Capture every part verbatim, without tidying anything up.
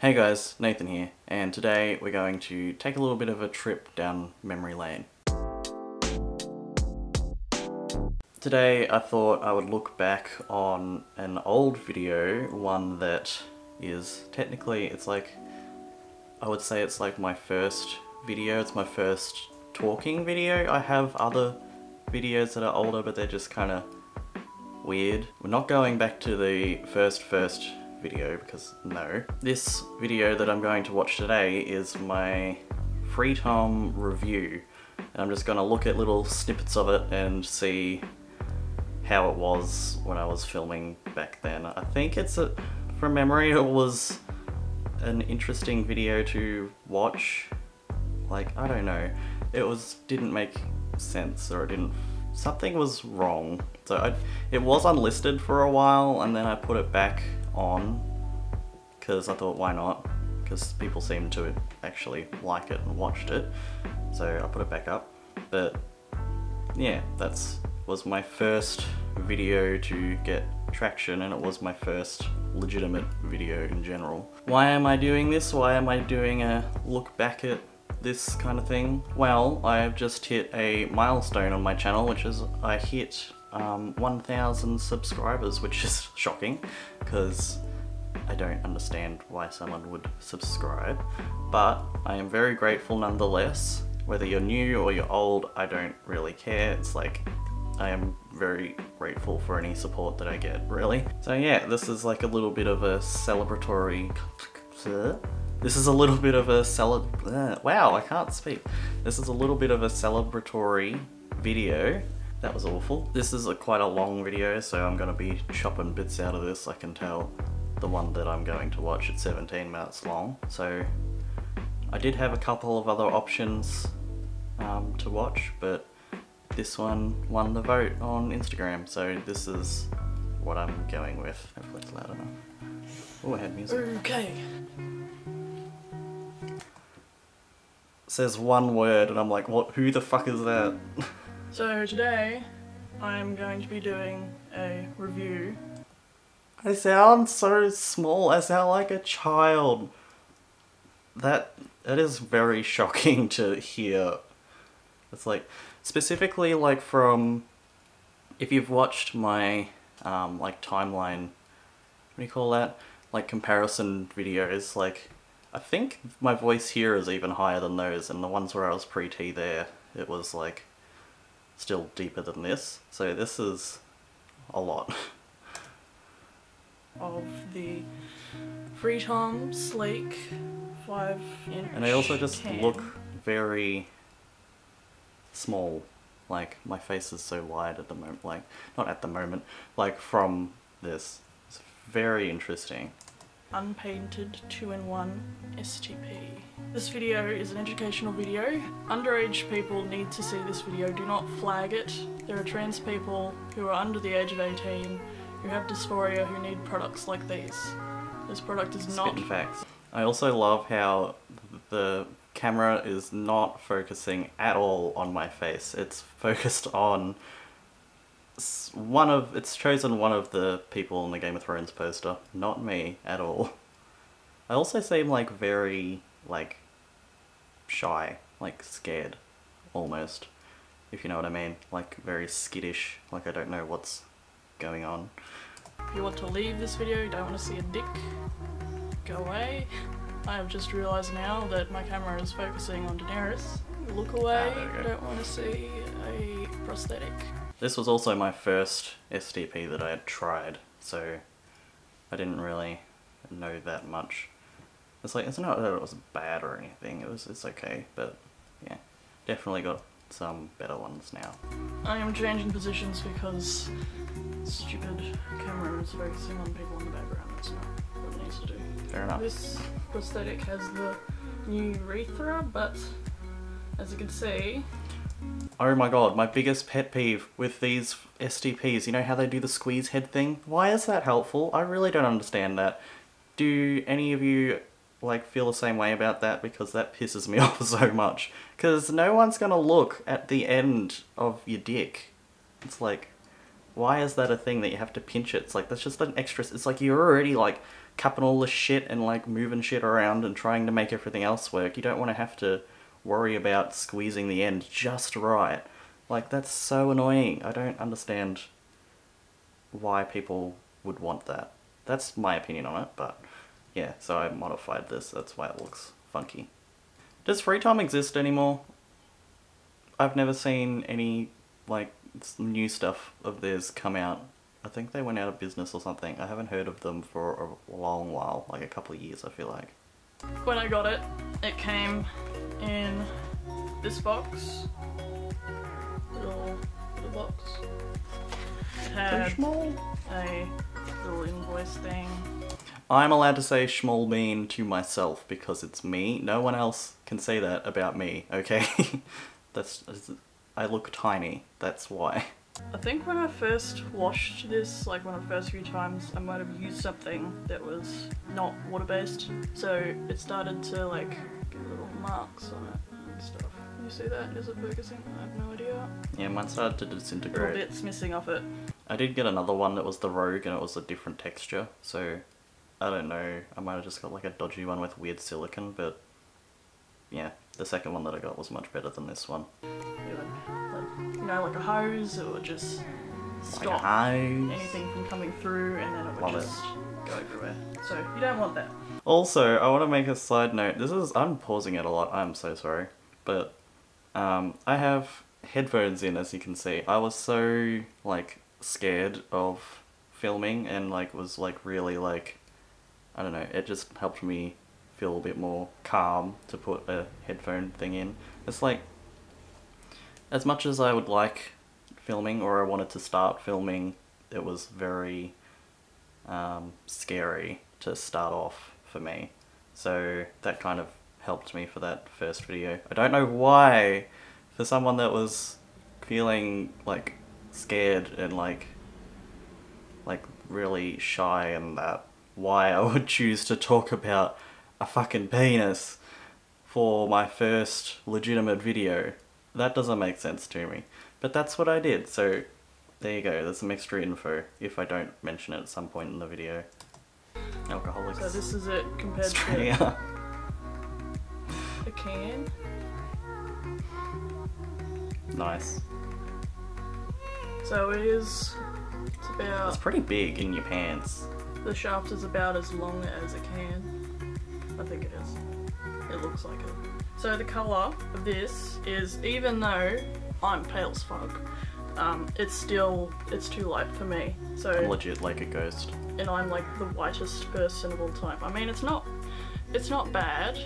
Hey guys, Nathan here, and today we're going to take a little bit of a trip down memory lane. Today I thought I would look back on an old video, one that is technically, it's like, I would say it's like my first video, it's my first talking video. I have other videos that are older, but they're just kind of weird. We're not going back to the first first video because no. This video that I'm going to watch today is my Freetom review, and I'm just going to look at little snippets of it and see how it was when I was filming back then. I think it's a, from memory it was an interesting video to watch. Like, I don't know, it was didn't make sense, or it didn't, something was wrong. So I, it was unlisted for a while, and then I put it back on because I thought, why not, because people seemed to actually like it and watched it, so I put it back up. But yeah, that's was my first video to get traction, and it was my first legitimate video in general. Why am I doing this? Why am I doing a look back at this kind of thing? Well, I have just hit a milestone on my channel, which is I hit Um, one thousand subscribers, which is shocking because I don't understand why someone would subscribe, but I am very grateful nonetheless. Whether you're new or you're old, I don't really care. It's like, I am very grateful for any support that I get, really. So yeah, this is like a little bit of a celebratory this is a little bit of a celeb wow I can't speak this is a little bit of a celebratory video. That was awful. This is a quite a long video, so I'm going to be chopping bits out of this. I can tell the one that I'm going to watch, it's seventeen minutes long. So I did have a couple of other options um, to watch, but this one won the vote on Instagram. So this is what I'm going with. Hopefully it's loud enough. Oh, I had music. Okay. It says one word and I'm like, what? Who the fuck is that? So today, I'm going to be doing a review. I sound so small, I sound like a child. That, that is very shocking to hear. It's like, specifically like from, if you've watched my um, like timeline, what do you call that? Like comparison videos, like, I think my voice here is even higher than those, and the ones where I was pre-T there, it was like, still deeper than this, so this is a lot. Of the Fritong Sleek five inch. And they also just can. Look very small. Like, my face is so wide at the moment, like, not at the moment, like from this. It's very interesting. Unpainted two in one S T P. This video is an educational video. Underage people need to see this video. Do not flag it. There are trans people who are under the age of eighteen who have dysphoria who need products like these. This product is not... Spitting facts. I also love how the camera is not focusing at all on my face. It's focused on one of, it's chosen one of the people in the Game of Thrones poster, not me at all. I also seem like very, like, shy, like scared, almost, if you know what I mean. Like very skittish, like I don't know what's going on. If you want to leave this video, you don't want to see a dick, go away. I have just realised now that my camera is focusing on Daenerys. Look away, ah, you don't want to see a prosthetic. This was also my first S T P that I had tried, so I didn't really know that much. It's like, it's not that it was bad or anything, it was, it's okay, but yeah, definitely got some better ones now. I am changing positions because stupid camera is focusing on people in the background, that's not what it needs to do. Fair enough. This prosthetic has the new urethra, but as you can see, oh my god, my biggest pet peeve with these S T Ps, you know how they do the squeeze head thing? Why is that helpful? I really don't understand that. Do any of you, like, feel the same way about that? Because that pisses me off so much. Because no one's gonna look at the end of your dick. It's like, why is that a thing that you have to pinch it? It's like, that's just an extra, it's like you're already, like, cupping all this shit and like moving shit around and trying to make everything else work. You don't want to have to worry about squeezing the end just right. Like, that's so annoying. I don't understand why people would want that. That's my opinion on it, but yeah, so I modified this. That's why it looks funky. Does Freetom exist anymore? I've never seen any, like, new stuff of theirs come out. I think they went out of business or something. I haven't heard of them for a long while, like a couple of years, I feel like. When I got it, it came in this box. Little, little box. It had a little invoice thing. I'm allowed to say schmall bean to myself because it's me. No one else can say that about me, okay? That's, I look tiny, that's why. I think when I first washed this, like one of the first few times, I might have used something that was not water-based. So it started to like get little marks on it and stuff. Can you see that? Is it focusing? I have no idea. Yeah, mine started to disintegrate. Little bits missing off it. I did get another one that was the Rogue and it was a different texture. So I don't know, I might have just got like a dodgy one with weird silicon, but yeah, the second one that I got was much better than this one. You know, like a hose, it would just stop anything from coming through and then it would Love just it. go everywhere. So, you don't want that. Also, I want to make a side note. This is, I'm pausing it a lot, I'm so sorry. But, um, I have headphones in, as you can see. I was so, like, scared of filming and, like, was, like, really, like, I don't know, it just helped me feel a bit more calm to put a headphone thing in. It's like, as much as I would like filming, or I wanted to start filming, it was very um, scary to start off for me. So that kind of helped me for that first video. I don't know why, for someone that was feeling like scared and like, like really shy and that, why I would choose to talk about a fucking penis for my first legitimate video. That doesn't make sense to me, but that's what I did, so there you go, there's some extra info if I don't mention it at some point in the video. Alcoholics. So this is it compared Australia. to a can. Nice. So it is, it's about... It's pretty big in your pants. The shaft is about as long as a can. I think it is. It looks like it. So the colour of this is, even though I'm pale as fuck, um, it's still, it's too light for me. So I'm legit like a ghost. And I'm like the whitest person of all time. I mean, it's not, it's not bad.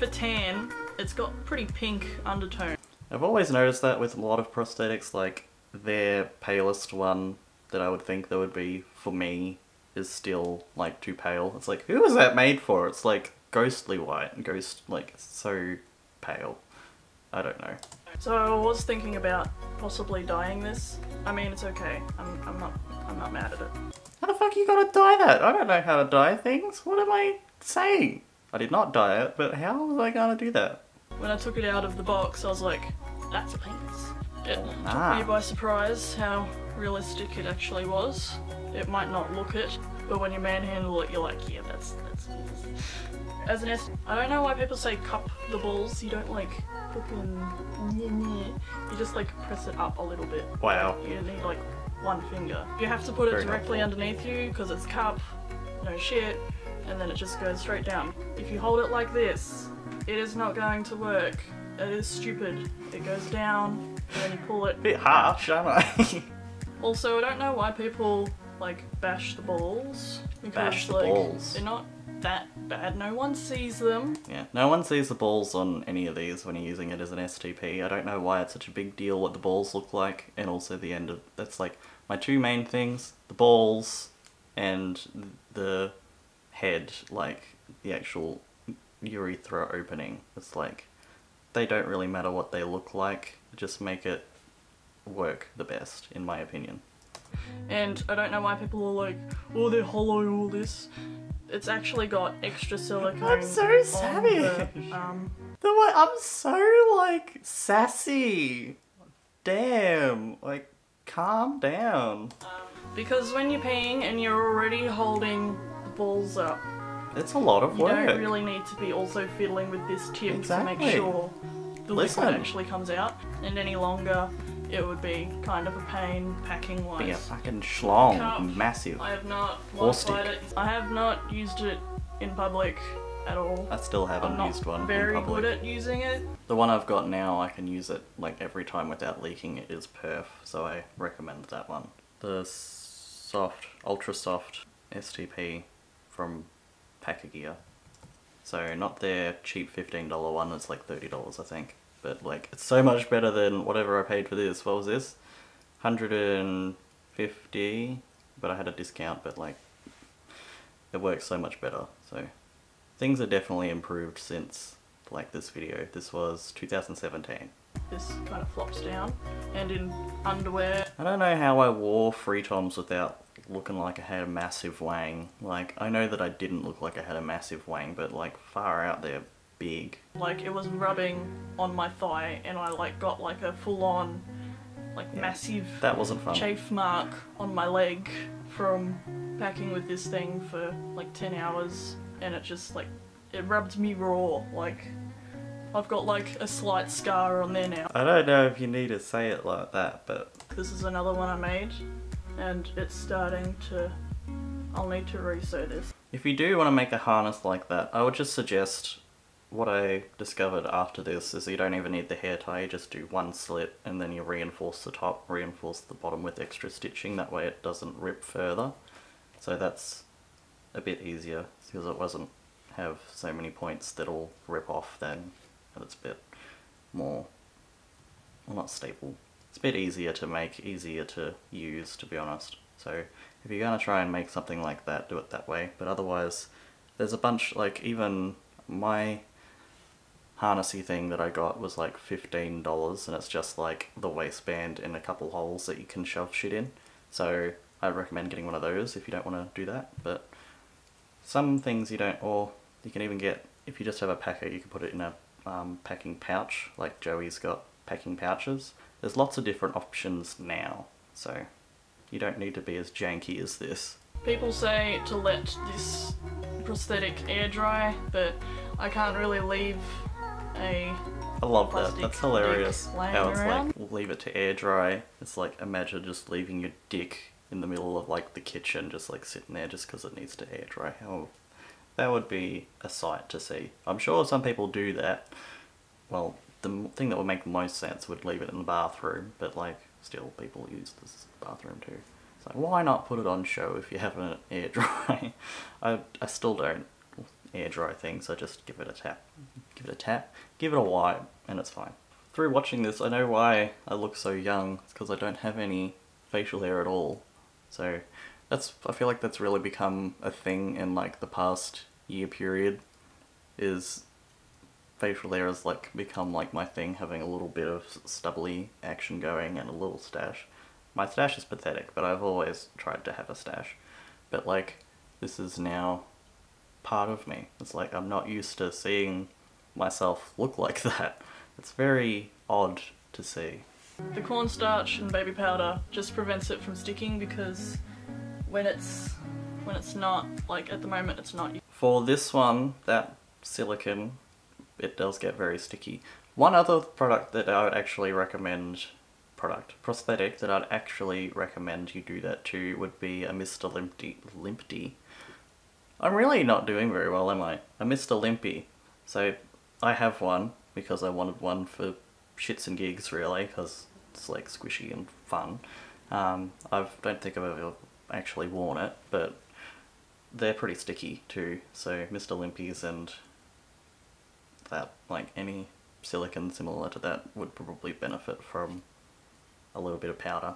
For tan, it's got pretty pink undertone. I've always noticed that with a lot of prosthetics, like their palest one that I would think there would be for me is still like too pale. It's like, who was that made for? It's like ghostly white and ghost, like so pale. I don't know. So I was thinking about possibly dyeing this. I mean, it's okay. I'm, I'm not I'm not mad at it. How the fuck you gotta dye that? I don't know how to dye things. What am I saying? I did not dye it, but how was I gonna do that? When I took it out of the box, I was like, that's a penis. It nah. took me by surprise how realistic it actually was. It might not look it, but when you manhandle it, you're like, yeah, that's that's. that's. As an S, I don't know why people say cup the balls. You don't like fucking. You just like press it up a little bit. Wow. You need like one finger. You have to put Very it directly helpful. underneath you because it's cup, no shit, and then it just goes straight down. If you hold it like this, it is not going to work. It is stupid. It goes down, and then you pull it. Bit harsh, aren't I? Also, I don't know why people like bash the balls. Because, bash the like, balls. They're not that bad. No one sees them. Yeah, no one sees the balls on any of these when you're using it as an S T P. I don't know why it's such a big deal what the balls look like, and also the end of... That's like my two main things, the balls and the head, like the actual urethra opening. It's like, they don't really matter what they look like, just make it work the best, in my opinion. And I don't know why people are like, oh, they're hollow, all this. It's actually got extra silicone. I'm so savage. The, um... the way I'm so like sassy. Damn, like calm down. Um, because when you're peeing and you're already holding the balls up, It's a lot of work. You don't really need to be also fiddling with this tip exactly. to make sure the Listen. liquid actually comes out. And any longer, it would be kind of a pain packing wise. Be a fucking schlong, cup. massive. I have not modified it. I have not used it in public at all. I still haven't used one in public. I'm not very good at using it. The one I've got now, I can use it like every time without leaking it, is perf, so I recommend that one. The soft, ultra soft S T P from Packagear. So not their cheap fifteen dollar one, it's like thirty dollars I think. But like, it's so much better than whatever I paid for this. What was this? one hundred fifty, but I had a discount, but like, it works so much better. So things are definitely improved since like this video. This was two thousand seventeen. This kind of flops down, and in underwear. I don't know how I wore Freetoms without looking like I had a massive wang. Like, I know that I didn't look like I had a massive wang, but like, far out there big. Like, it was rubbing on my thigh, and I like got like a full-on, like yeah, massive that wasn't fun. chafe mark on my leg from packing with this thing for like ten hours, and it just like, it rubbed me raw. Like, I've got like a slight scar on there now. I don't know if you need to say it like that, but... This is another one I made, and it's starting to... I'll need to re-sew this. If you do want to make a harness like that, I would just suggest what I discovered after this is you don't even need the hair tie, you just do one slit and then you reinforce the top, reinforce the bottom with extra stitching, that way it doesn't rip further. So that's a bit easier, because it doesn't have so many points that'll rip off then. And it's a bit more, well, not stable. It's a bit easier to make, easier to use, to be honest. So if you're going to try and make something like that, do it that way. But otherwise, there's a bunch, like even my harnessy thing that I got was like fifteen dollars, and it's just like the waistband and a couple holes that you can shove shit in. So I'd recommend getting one of those if you don't want to do that. But some things you don't, or you can even get, if you just have a packer, you can put it in a Um, packing pouch, like Joey's got packing pouches. There's lots of different options now, so you don't need to be as janky as this. People say to let this prosthetic air dry, but I can't really leave a I love that, that's hilarious. How it's around. like, leave it to air dry. It's like, imagine just leaving your dick in the middle of like the kitchen, just like sitting there just because it needs to air dry. How That would be a sight to see. I'm sure some people do that. Well, the thing that would make the most sense would leave it in the bathroom, but like, still people use this bathroom too. So why not put it on show if you have an air dry? I, I still don't air dry things, I just give it a tap. Give it a tap, give it a wipe, and it's fine. Through watching this, I know why I look so young. It's because I don't have any facial hair at all. So that's, I feel like that's really become a thing in like the past year period, is facial hair has like become like my thing, having a little bit of stubbly action going and a little stash. My stash is pathetic, but I've always tried to have a stash. But like, this is now part of me. It's like, I'm not used to seeing myself look like that. It's very odd to see. The cornstarch and baby powder just prevents it from sticking, because when it's, when it's not, like at the moment it's not. For this one, that silicone, it does get very sticky. One other product that I would actually recommend, product, prosthetic, that I'd actually recommend you do that to would be a Mister Limpy. Limpy. I'm really not doing very well, am I? A Mister Limpy. So I have one because I wanted one for shits and gigs really, because it's like squishy and fun. Um, I don't think I've ever actually worn it, but they're pretty sticky too. So Mister Limpy's and that, like any silicone similar to that would probably benefit from a little bit of powder.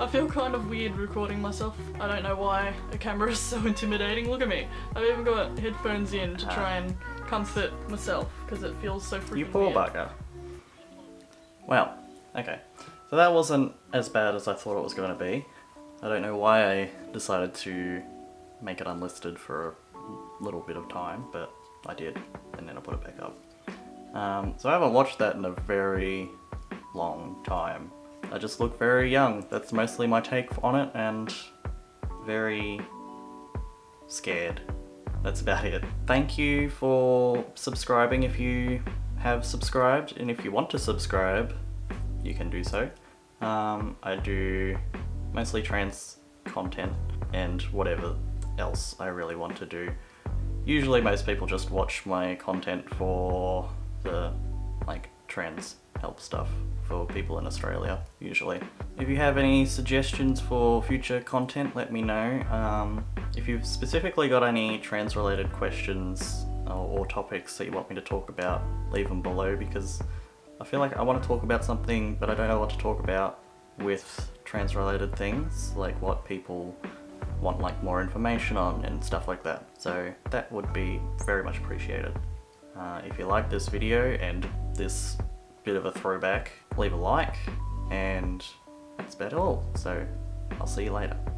I feel kind of weird recording myself. I don't know why a camera is so intimidating. Look at me. I've even got headphones in to try and comfort myself because it feels so freaking weird. You poor bugger. Wow. Okay. So that wasn't as bad as I thought it was going to be. I don't know why I decided to make it unlisted for a little bit of time, but I did, and then I put it back up. Um, so I haven't watched that in a very long time. I just look very young. That's mostly my take on it, and very scared. that's about it. Thank you for subscribing if you have subscribed, and if you want to subscribe, you can do so. Um, I do mostly trans content and whatever else I really want to do. Usually most people just watch my content for the like trans help stuff for people in Australia, usually. If you have any suggestions for future content, let me know. Um, if you've specifically got any trans related questions or, or topics that you want me to talk about, leave them below, because I feel like I want to talk about something but I don't know what to talk about with trans related things, like what people want like more information on and stuff like that. So that would be very much appreciated. Uh, if you like this video and this bit of a throwback, leave a like, and that's about all. So I'll see you later.